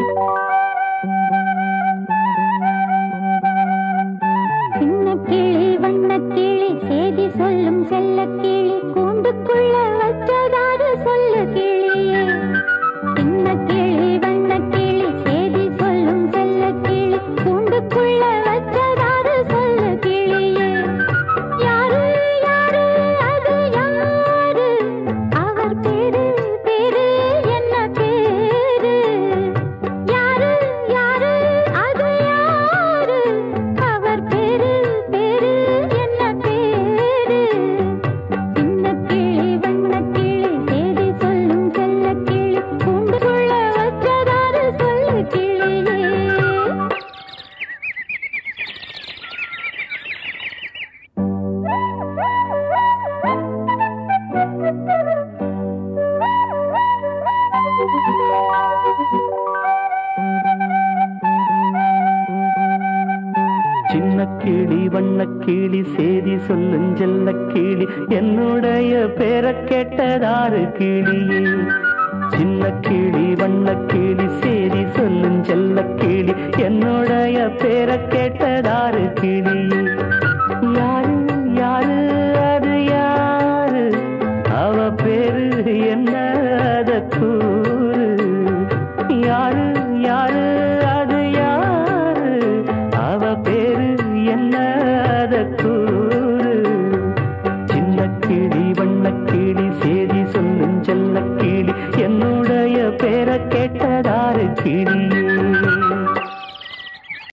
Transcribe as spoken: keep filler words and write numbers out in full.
சின்ன கிளி வண்ண கிளி சேதி சொல்லும் செல்ல கிளி கூண்டுக்குள்ள வச்சதாரு சொல்ல கிளியே சின்ன கிளி வண்ண கிளி சேதி சொல்லும் செல்ல கிளி கூண்டுக்குள்ள வச்சதாரு சொல்ல கிளியே யாரு யாரு அது யாரு அவர் பேரு பேரு என்ன பேரு யாரு யாரு அது யாரு அவர் பேரு பேரு என்ன பேரு சின்ன கிளி வண்ண கிளி சேதி சொல்லும் செல்ல கிளி கூண்டுக்குள்ள வச்சதாரு சொல்ல கிளியே சின்ன கிளி வண்ண கிளி சேதி சொல்லும் செல்ல கிளி என்னுடைய பேரை கேட்டதாரு கிளியே சின்ன கிளி வண்ண கிளி சேதி சொல்லும் செல்ல கிளி என்னுடைய பேரை கேட்டதாரு கிளியே